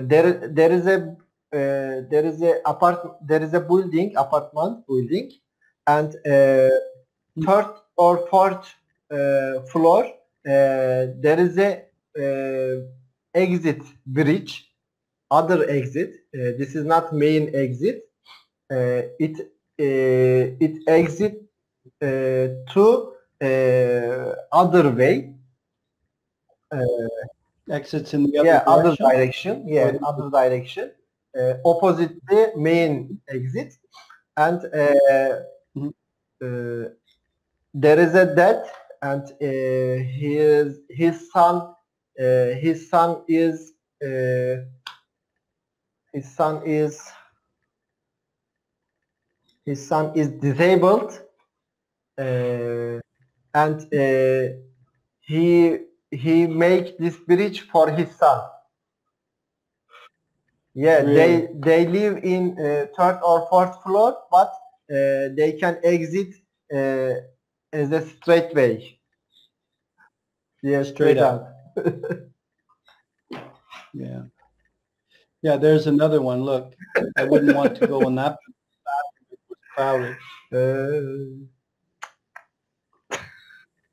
there is a apartment building, and third or fourth floor there is a exit bridge, other exit. This is not main exit. It exit to other way. Exits in the other direction. Other direction. Yeah, right. Other direction. Opposite the main exit, and there is a dad, and his son is disabled, and he make this bridge for his son. Yeah, really? They live in third or fourth floor, but they can exit as a straight way. Yeah, straight up. Yeah, there's another one. Look, I wouldn't want to go on that. It was crowded.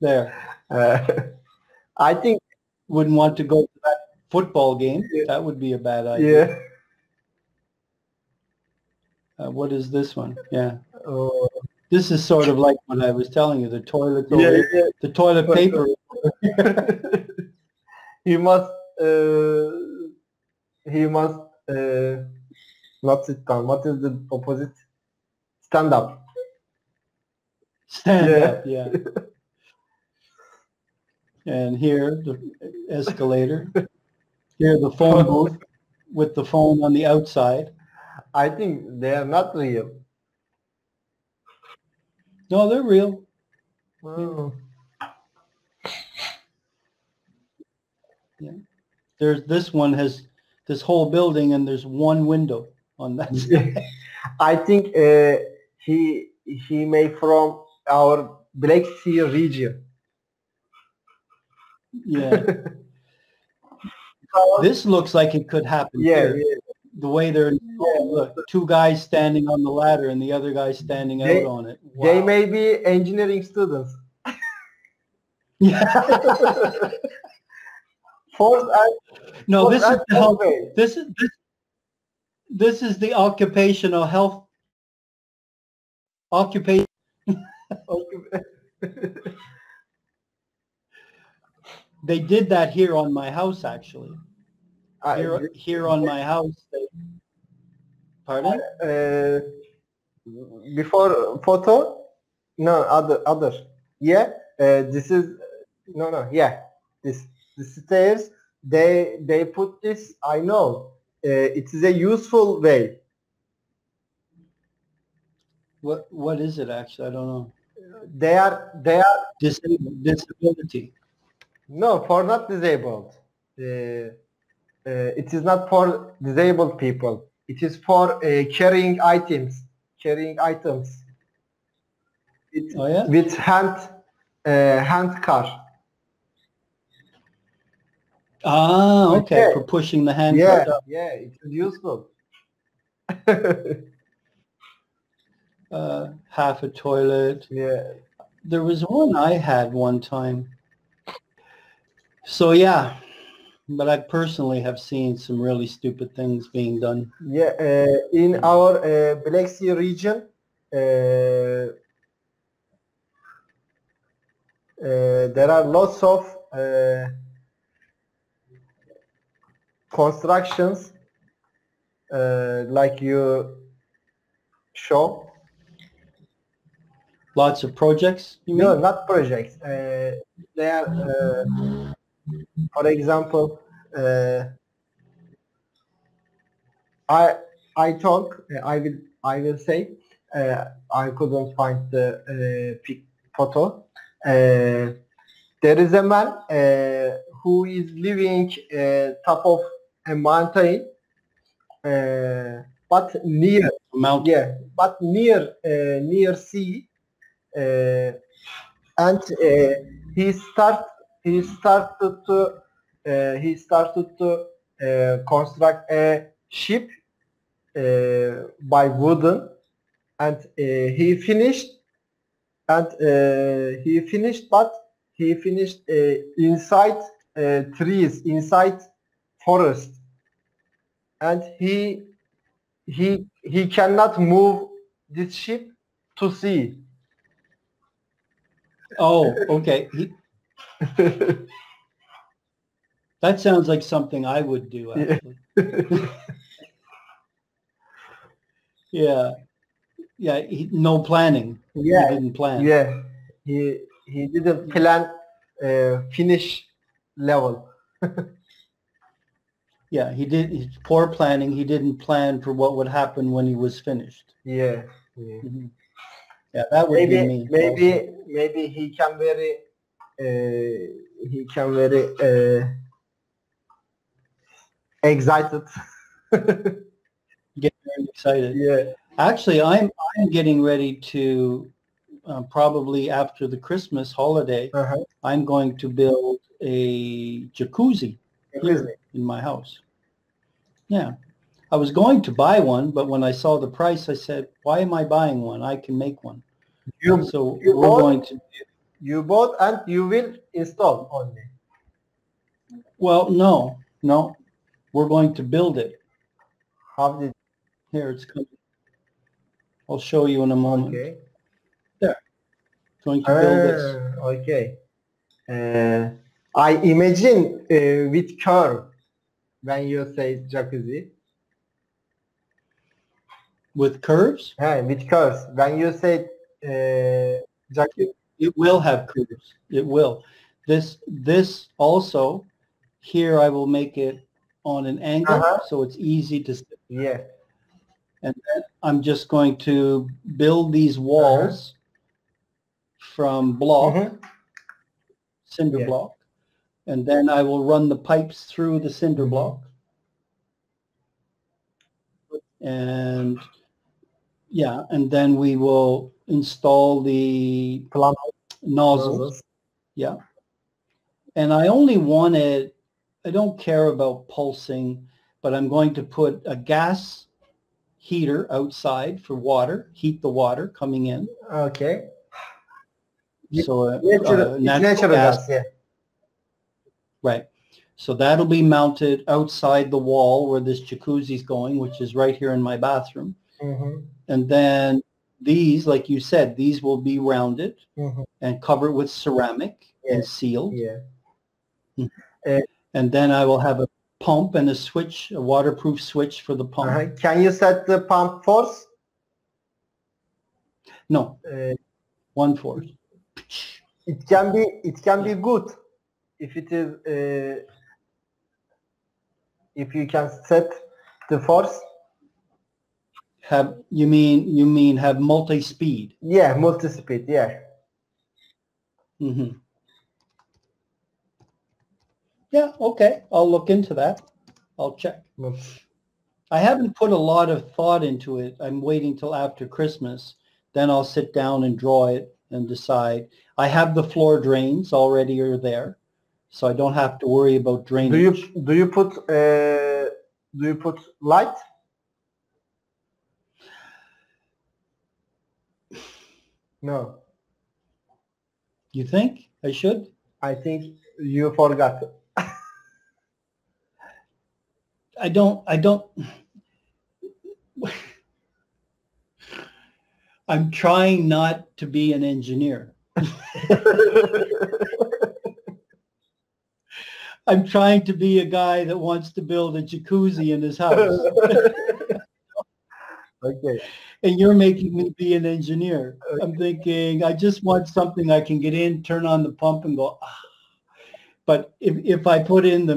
There. I think wouldn't want to go to that football game. Yeah. That would be a bad idea. Yeah. What is this one? Yeah. Oh. This is sort of like what I was telling you, the toilet roll, the toilet paper. He must not sit down. What is the opposite? Stand up. Stand up, yeah. And here, the escalator. Here, the phone booth with the phone on the outside. I think they are not real. No, they're real. Wow. Yeah. There's this one has this whole building, and there's one window on that side. I think he may from our Black Sea region. Yeah. This looks like it could happen. Yeah. The way they're look, two guys standing on the ladder and the other guy standing out on it. Wow. They may be engineering students. Yeah. This is the occupational health occupation. They did that here on my house, actually. Here on my house. Pardon? Before photo? No, other. Yeah. This is no. Yeah, this. The stairs, they put this. I know it is a useful way. What is it actually? I don't know. They are disability. No, for not disabled. It is not for disabled people. It is for carrying items. With hand car. Ah, okay. For pushing the hand. Yeah, up. Yeah, it's useful. Half a toilet. Yeah. There was one I had one time. So yeah, but I personally have seen some really stupid things being done. Yeah, in our Black Sea region, there are lots of constructions like you show. Lots of projects, you mean? No, not projects. They are, for example, I will say, I couldn't find the photo. There is a man who is living top of a mountain, but near sea, and he started to construct a ship by wooden, and he finished, but he finished inside trees, inside forest, and he cannot move this ship to sea. Oh, okay. That sounds like something I would do, actually. Yeah. Yeah. Yeah, no planning. Yeah. He didn't plan. Yeah. He didn't plan finish level. Yeah, he did. He's poor planning. He didn't plan for what would happen when he was finished. Yeah. Yeah, mm-hmm. Yeah, that would be me. Maybe he can very excited. Get very excited. Yeah. Actually, I'm getting ready to probably after the Christmas holiday. Uh-huh. I'm going to build a jacuzzi here in my house. Yeah. I was going to buy one, but when I saw the price, I said, why am I buying one? I can make one. You bought and you will install only. Well, no. We're going to build it. How did? Here, it's coming. I'll show you in a moment. Okay. There. Going to build this. Okay. I imagine with curve when you say jacuzzi. With curves? Yeah, with curves. When you say jacuzzi, it will have curves. It will. This also here I will make it on an angle, so it's easy to sit. Yeah. And then I'm just going to build these walls from block, cinder block, and then I will run the pipes through the cinder block. And yeah, and then we will install the nozzles. Yeah. And I only wanted, I don't care about pulsing, but I'm going to put a gas heater outside for water, heat the water coming in. Okay. So natural gas. Yeah. Right. So that'll be mounted outside the wall where this jacuzzi's going, which is right here in my bathroom. Mm-hmm. And then these, like you said, these will be rounded and covered with ceramic and sealed. Yeah. Mm-hmm. And then I will have a pump and a switch, a waterproof switch for the pump. Can you set the pump force? No. 1 force. It can be good if it is. If you can set the force. You mean have multi-speed? Yeah, multi-speed. Yeah. Mm-hmm. Yeah. Okay. I'll look into that. I'll check. I haven't put a lot of thought into it. I'm waiting till after Christmas. Then I'll sit down and draw it and decide. I have the floor drains already are there, so I don't have to worry about drainage. Do you put light? No. You think I should? I think you forgot. I don't. I'm trying not to be an engineer. I'm trying to be a guy that wants to build a jacuzzi in his house. Okay. And you're making me be an engineer. Okay. I'm thinking, I just want something I can get in, turn on the pump and go, ah. But if I put in the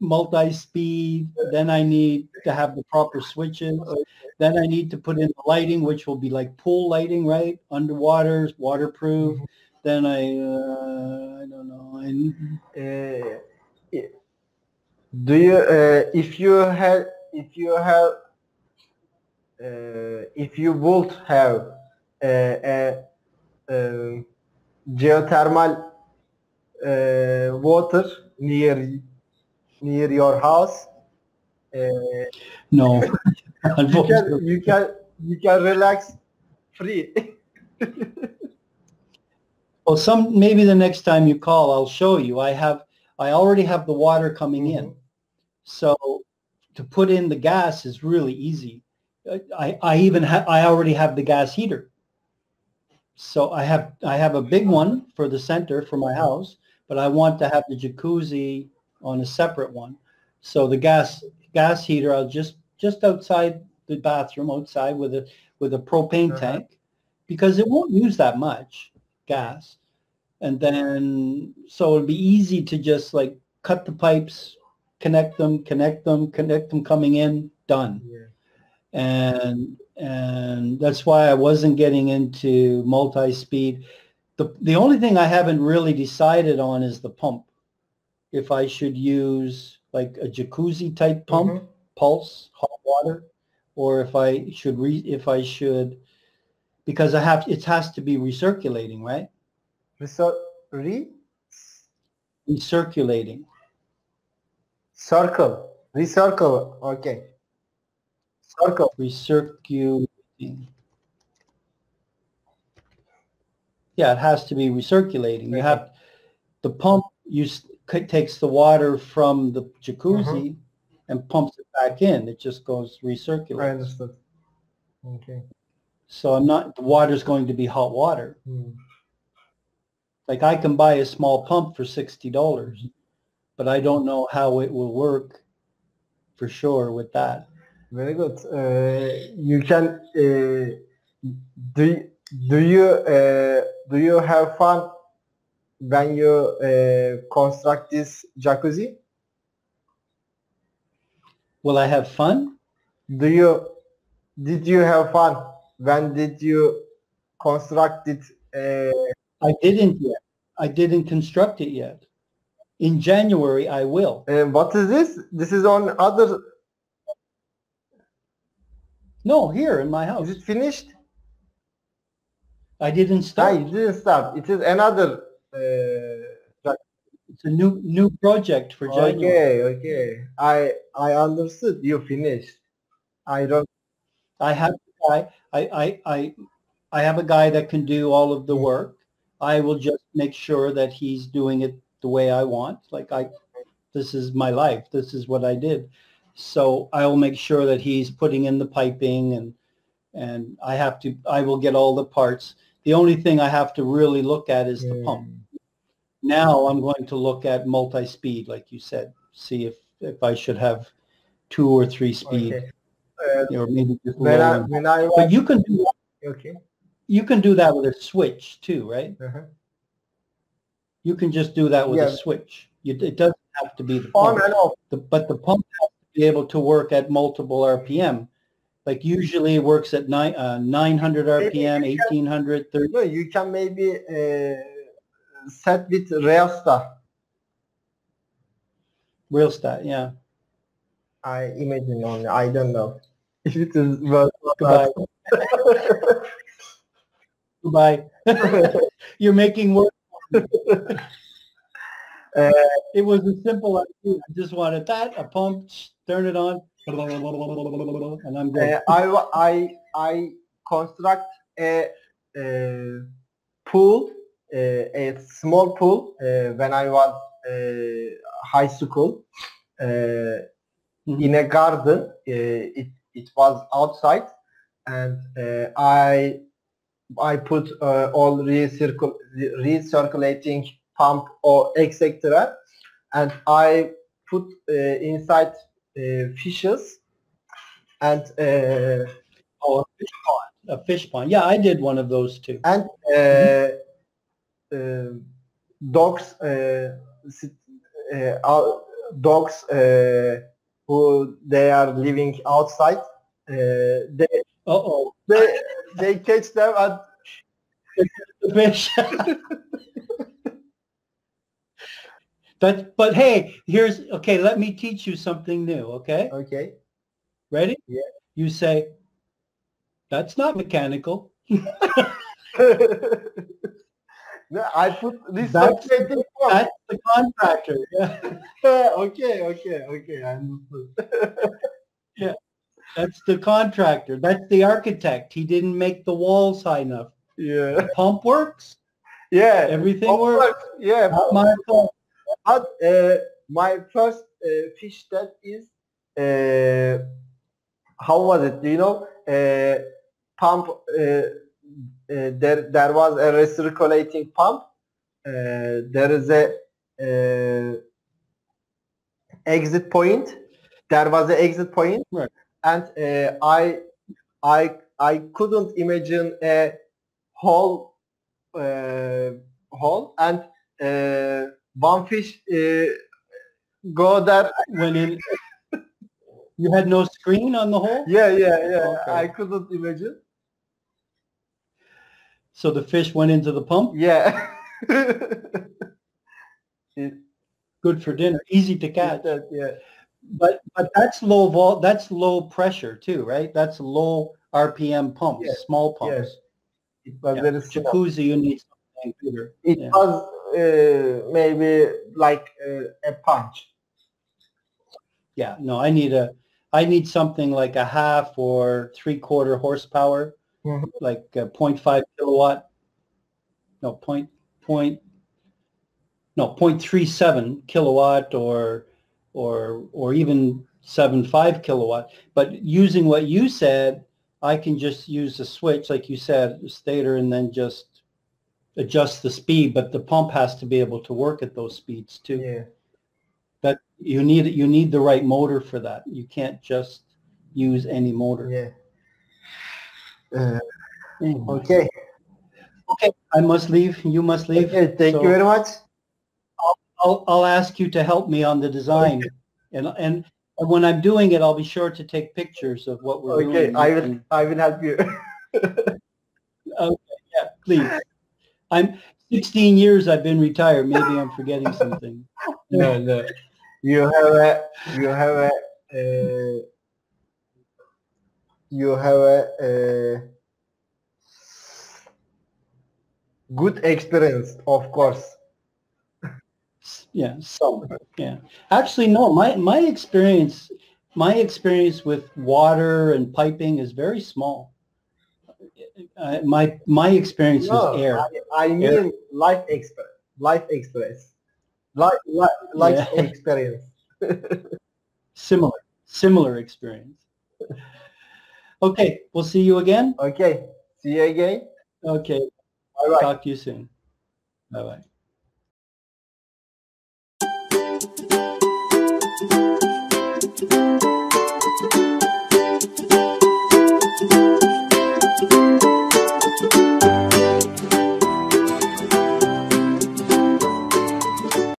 multi-speed, then I need to have the proper switches. Then I need to put in the lighting, which will be like pool lighting, right? Underwater, waterproof. Then I don't know. If you would have a geothermal water near your house, No. You can relax free. Well, maybe the next time you call, I'll show you. I already have the water coming in, so to put in the gas is really easy. I already have the gas heater, so I have a big one for the center for my house, but I want to have the jacuzzi on a separate one. So the gas heater, I'll just outside the bathroom, outside with a propane tank, because it won't use that much gas. And then, so it'll be easy to just like cut the pipes, connect them coming in, done. Yeah. And that's why I wasn't getting into multi-speed. The only thing I haven't really decided on is the pump. If I should use like a jacuzzi type pump, pulse, hot water, or if I should, because it has to be recirculating, right? Recirculating. Circle. Recircle. Okay. Circle. Recirculating. Yeah, it has to be recirculating. Okay. You have the pump. Takes the water from the jacuzzi and pumps it back in. It just goes recirculating. I understood. Okay. So the water's going to be hot water. Mm. Like I can buy a small pump for $60, but I don't know how it will work for sure with that. Very good. You can do you have fun when you construct this jacuzzi? Will I have fun? Did you have fun? When did you construct it? I didn't yet. I didn't construct it yet. In January, I will. What is this? This is on other... No, here in my house. Is it finished? I didn't start. I didn't start. It is another... It's a new project for January. Okay, okay. I understood. You finished. I have a guy that can do all of the work. I will just make sure that he's doing it the way I want. Like this is my life. This is what I did. So I'll make sure that he's putting in the piping and I will get all the parts. The only thing I have to really look at is the pump. Now I'm going to look at multi-speed, like you said, see if I should have 2 or 3 speed. Okay. Or maybe just but you can do that. Okay. You can do that with a switch too, right? You can just do that with a switch. It doesn't have to be the pump. On and off. But the pump has to be able to work at multiple RPM. Like usually it works at 900 RPM, 1800, 30. No, you can maybe set with Railstar, yeah. I imagine only. I don't know if it is worth. Goodbye. You're making work. It was a simple idea. I just wanted that, a pump, turn it on, and I'm good. I construct a pool, a small pool when I was high school in a garden. It was outside, and I put all recirculating pump or etc. And I put inside fishes and a fish pond. Yeah, I did one of those too. And dogs who they are living outside. They catch them and the fish. But hey, let me teach you something new, okay? Okay. Ready? Yeah. You say, that's not mechanical. No, I put this subject in form. That's the contractor. Yeah. Okay. I understood. Yeah. That's the contractor. That's the architect. He didn't make the walls high enough. Yeah. The pump works? Yeah. Everything works? Yeah. Not my fault. But my first fish that is, how was it? Do you know? Pump, there was a recirculating pump. There is a exit point. There was an exit point. Right. And I couldn't imagine a whole hole, and one fish go there. When in, you had no screen on the hole? Yeah. Okay. I couldn't imagine. So the fish went into the pump? Yeah. Good for dinner. Easy to catch. Yeah. But that's low vol. That's low pressure too, right? That's low RPM pumps, small pumps. Yeah. It was very small. Jacuzzi, you need something bigger. It was maybe like a punch. Yeah, no, I need something like a half or three-quarter horsepower, like 0.5 kilowatt. No, 0.37 kilowatt or even 7.5 kilowatt. But using what you said, I can just use the switch, like you said, the stator, and then just adjust the speed. But the pump has to be able to work at those speeds too. Yeah. That you need the right motor for that. You can't just use any motor. Yeah. Anyway. Okay. I must leave. You must leave. Okay, thank you very much. I'll ask you to help me on the design, and when I'm doing it, I'll be sure to take pictures of what we're doing. Okay, I will help you. Okay, yeah, please. I'm 16 years. I've been retired. Maybe I'm forgetting something. No. You have a good experience, of course. Yeah, some. Yeah, actually, no. My experience with water and piping is very small. My experience is air. I mean air. Life experience. Similar experience. Okay, we'll see you again. Okay, see you again. Okay, bye. Talk to you soon. Bye bye.